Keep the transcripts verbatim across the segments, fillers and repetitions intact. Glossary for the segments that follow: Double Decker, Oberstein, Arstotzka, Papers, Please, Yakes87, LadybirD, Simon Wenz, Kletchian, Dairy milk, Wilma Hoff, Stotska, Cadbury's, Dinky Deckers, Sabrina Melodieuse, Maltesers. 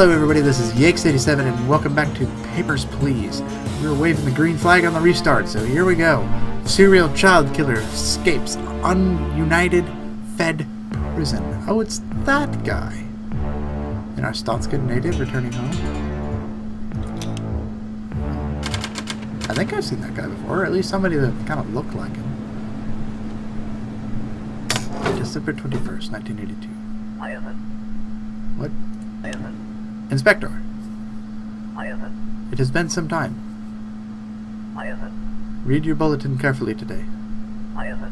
Hello everybody, this is Yakes eighty-seven and welcome back to Papers, Please. We're waving the green flag on the restart, so here we go. Serial child killer escapes ununited Fed prison. Oh, it's that guy. An Arstotzka native returning home. I think I've seen that guy before, or at least somebody that kind of looked like him. December twenty-first, nineteen eighty-two. I have it. What? I have it. Inspector. I have it. It has been some time. I have it. Read your bulletin carefully today. I have it.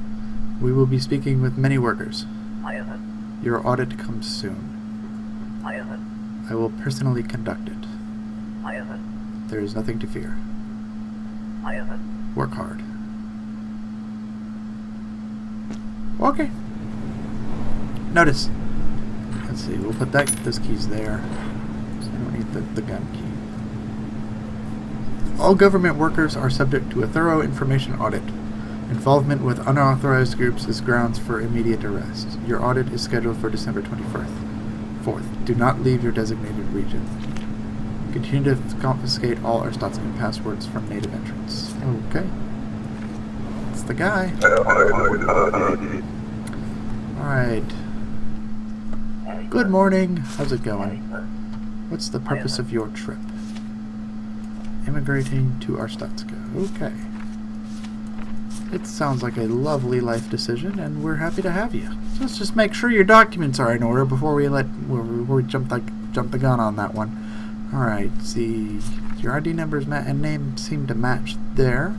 We will be speaking with many workers. I have it. Your audit comes soon. I have it. I will personally conduct it. I have it. There is nothing to fear. I have it. Work hard. Okay. Notice. Let's see, we'll put that those keys there. I don't need the, the gun key. All government workers are subject to a thorough information audit. Involvement with unauthorized groups is grounds for immediate arrest. Your audit is scheduled for December twenty-fourth. Do not leave your designated region. Continue to confiscate all Arstotzka passwords from native entrants. Okay. That's the guy. Alright. Good morning. How's it going? What's the purpose of your trip? Immigrating to Arstotzka. Okay. It sounds like a lovely life decision, and we're happy to have you. So let's just make sure your documents are in order before we let before we jump the jump the gun on that one. All right. See, your I D numbers and name seem to match there.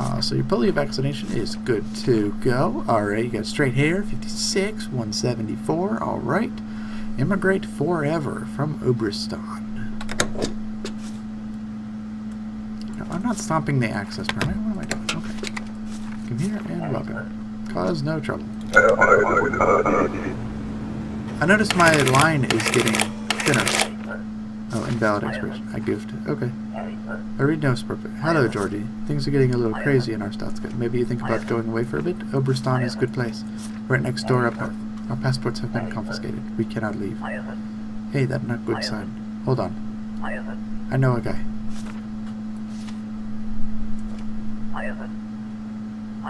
Uh, so your polio vaccination is good to go. All right. You got straight hair, fifty-six, one seventy-four. All right. Immigrate forever from Oberstein. No, I'm not stomping the access permit. What am I doing? Okay. Come here and welcome. Cause no trouble. I noticed my line is getting thinner. Oh, invalid expression. I goofed. Okay. I read no purpose. Hello, Georgie. Things are getting a little crazy in Arstotzka. Maybe you think about going away for a bit? Oberstein is a good place. Right next door up north. Our passports have been confiscated. We cannot leave. Hey, that's not a good sign. Hold on. I know a guy.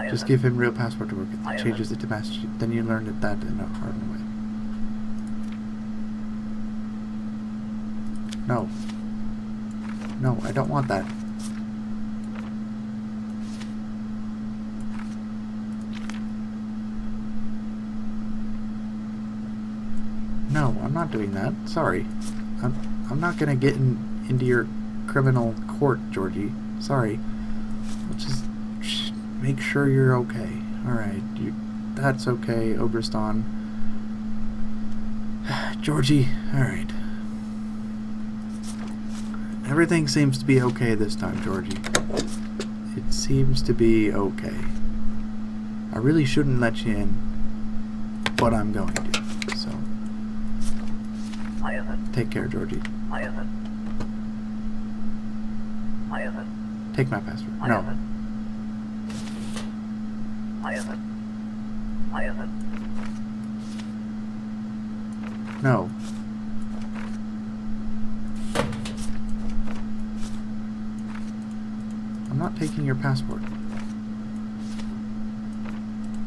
Just give him real passport to work with. He changes it to master. Then you learned it that in a hardened way. No. No, I don't want that. No, I'm not doing that. Sorry. I'm, I'm not going to get in, into your criminal court, Georgie. Sorry. I'll just make sure you're okay. Alright. You, that's okay, Oberstein. Georgie. Alright. Everything seems to be okay this time, Georgie. It seems to be okay. I really shouldn't let you in, but I'm going to. Take care, Georgie. I have it. I have it. Take my password. No. I have it. I have it. No. I'm not taking your passport.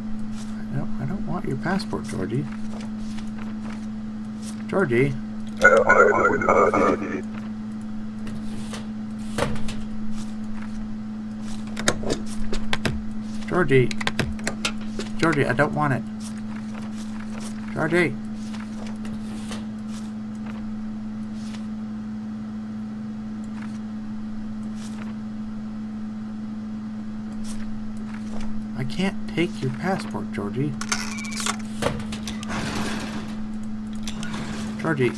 I don't, I don't want your passport, Georgie. Georgie. Georgie. Georgie, I don't want it. Georgie. I can't take your passport, Georgie. Georgie.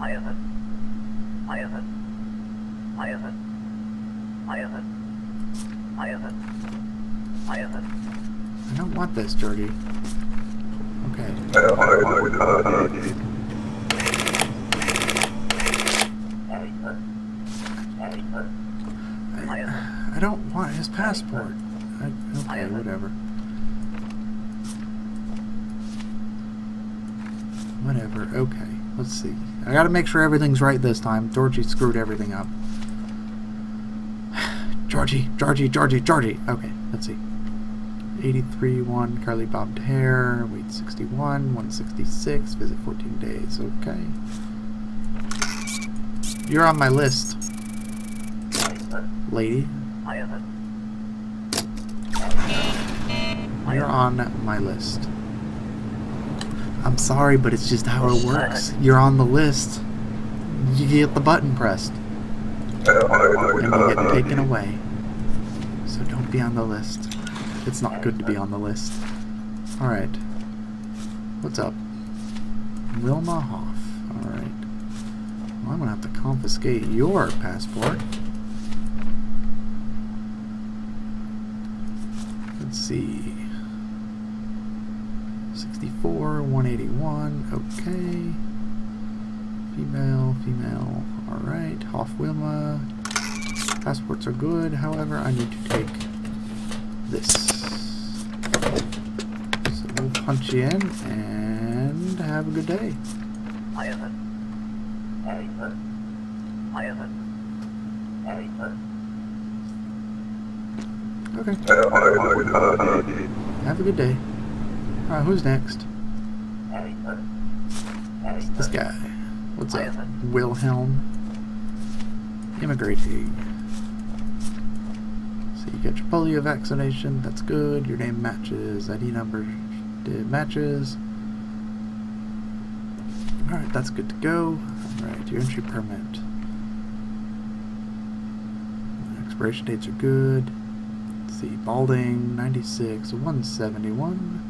I have it. I have it. I have it. I have it. I have it. I have it. I don't want this, Georgie. Okay. I, I don't want his passport. I, okay, whatever. Whatever, okay. Let's see. I gotta make sure everything's right this time. Georgie screwed everything up. Georgie, Georgie, Georgie, Georgie. Okay, let's see. eighty-three, one, curly bobbed hair, weight sixty-one, one sixty-six, visit fourteen days. Okay. You're on my list. Lady. You're on my list. I'm sorry, but it's just how it works. You're on the list. You get the button pressed. And you get taken away. So don't be on the list. It's not good to be on the list. Alright. What's up? Wilma Hoff. Alright. Well, I'm going to have to confiscate your passport. Let's see. sixty-four, one eighty-one, okay. Female, female, alright. Hoff Wilma. Passports are good, however, I need to take this. So we'll punch you in and have a good day. Okay. Have a good day. Alright, who's next? It's this guy. What's up? Wilhelm. Immigrating. So you got your polio vaccination. That's good. Your name matches. I D number matches. Alright, that's good to go. Alright, your entry permit. Expiration dates are good. Let's see. Balding, ninety-six, one seventy-one.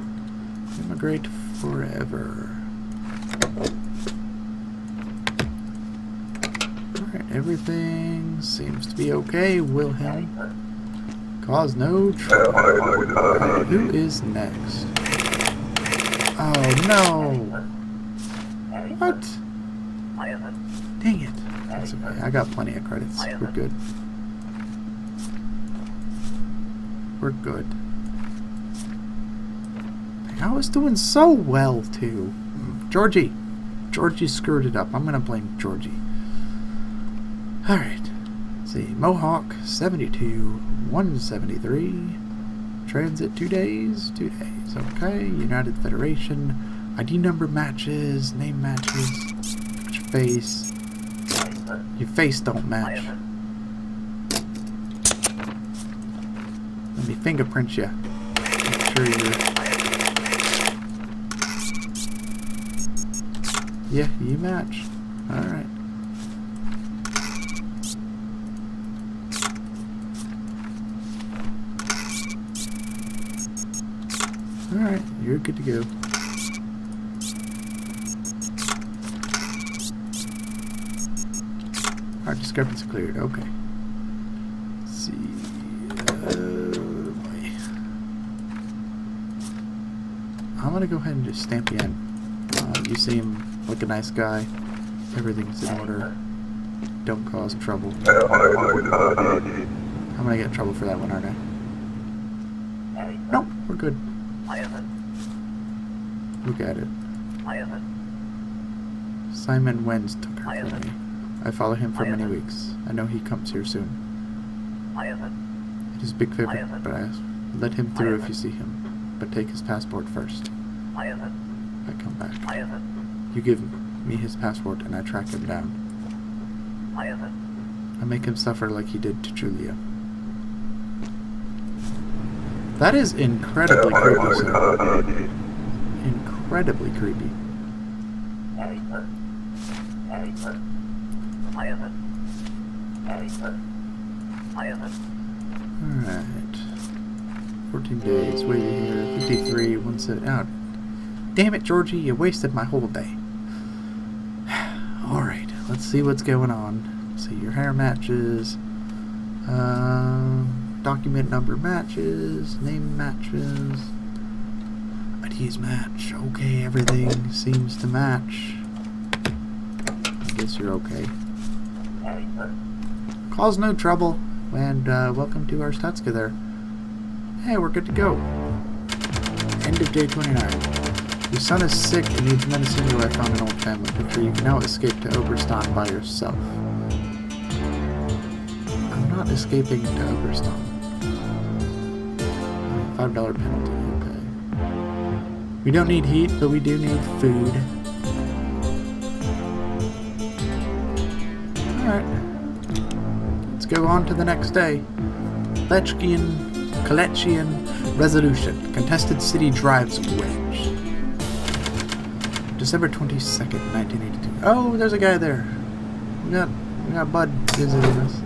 Immigrate forever. Alright, everything seems to be okay, Wilhelm. Cause no trouble. Right, who is next? Oh no! What? Dang it. That's okay. I got plenty of credits. We're good. We're good. I was doing so well, too. Georgie. Georgie screwed it up. I'm going to blame Georgie. Alright. Let's see. Mohawk, seventy-two, one seventy-three. Transit, two days. Two days. Okay. United Federation. I D number matches. Name matches. Your face. Your face don't match. Let me fingerprint you. Make sure you're... Yeah, you match. Alright. Alright, you're good to go. Our discrepancy cleared, okay. Let's see. Oh boy. I'm gonna go ahead and just stamp you in. Uh, you seem like a nice guy. Everything's in order. Don't cause trouble. I'm gonna get in trouble for that one, aren't I? Nope, we're good. Look at it. Simon Wenz took her from me. I follow him for many weeks. I know he comes here soon. It is a big favor, but I ask. Let him through if you see him. But take his passport first. I come back. You give me his passport and I track him down. I make him suffer like he did to Julia. That is incredibly creepy, sir. Incredibly creepy. Alright. fourteen days, waiting here. fifty-three, one set out. Damn it, Georgie, you wasted my whole day. Alright, let's see what's going on. Let's see, your hair matches. Uh, document number matches. Name matches. I Ds match. Okay, everything seems to match. I guess you're okay. Cause no trouble. And uh, welcome to our Stotska there. Hey, we're good to go. End of day twenty-nine. Your son is sick and needs medicine. You I found an old family picture. You can now escape to Oberstein by yourself. I'm not escaping to Oberstein. five dollar penalty, okay. We don't need heat, but we do need food. Alright. Let's go on to the next day. Kletchian. Kletchian Resolution. Contested City Drives Wedge. December twenty-second, nineteen eighty-two. Oh, there's a guy there. We got, we got Bud visiting us.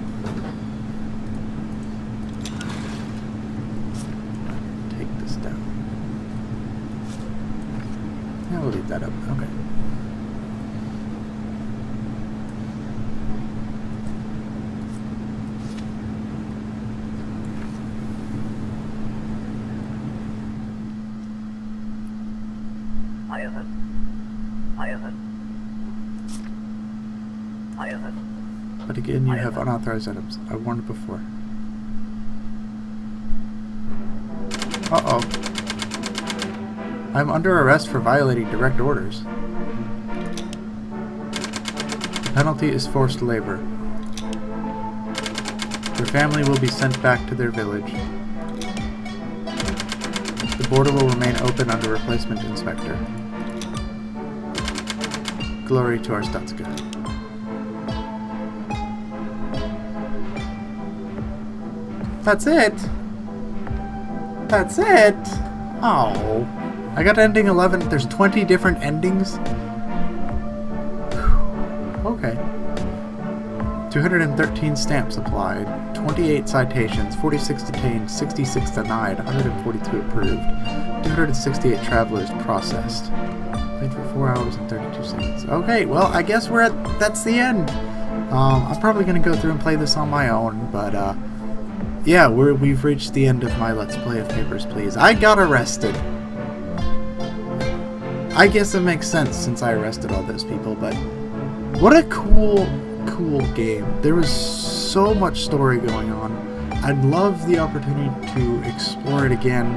Take this down. Yeah, we'll leave that up. Okay. But again, you have unauthorized items. I warned before. Uh-oh. I'm under arrest for violating direct orders. The penalty is forced labor. Your family will be sent back to their village. The border will remain open under replacement inspector. Glory to Arstotzka. That's it. That's it. Oh, I got ending eleven. There's twenty different endings. Okay. two hundred thirteen stamps applied. twenty-eight citations. forty-six detained. sixty-six denied. one hundred forty-two approved. two hundred sixty-eight travelers processed. Played for four hours and thirty-two seconds. Okay. Well, I guess we're at. That's the end. Um, I'm probably gonna go through and play this on my own, but uh. Yeah, we're, we've reached the end of my Let's Play of Papers, Please. I got arrested! I guess it makes sense since I arrested all those people, but... What a cool, cool game. There was so much story going on. I'd love the opportunity to explore it again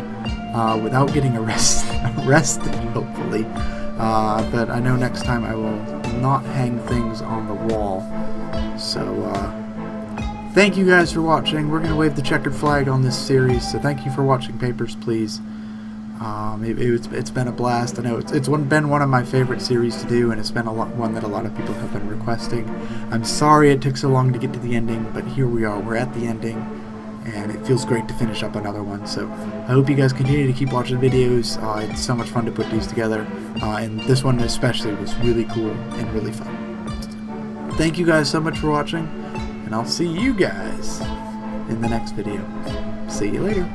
uh, without getting arrest arrested, hopefully. Uh, but I know next time I will not hang things on the wall. So, uh... thank you guys for watching. We're going to wave the checkered flag on this series, so thank you for watching Papers, Please. Um, it, it's, it's been a blast. I know it's, it's been one of my favorite series to do, and it's been a lot, one that a lot of people have been requesting. I'm sorry it took so long to get to the ending, but here we are. We're at the ending, and it feels great to finish up another one. So I hope you guys continue to keep watching videos. Uh, it's so much fun to put these together, uh, and this one especially was really cool and really fun. Thank you guys so much for watching. And I'll see you guys in the next video. See you later.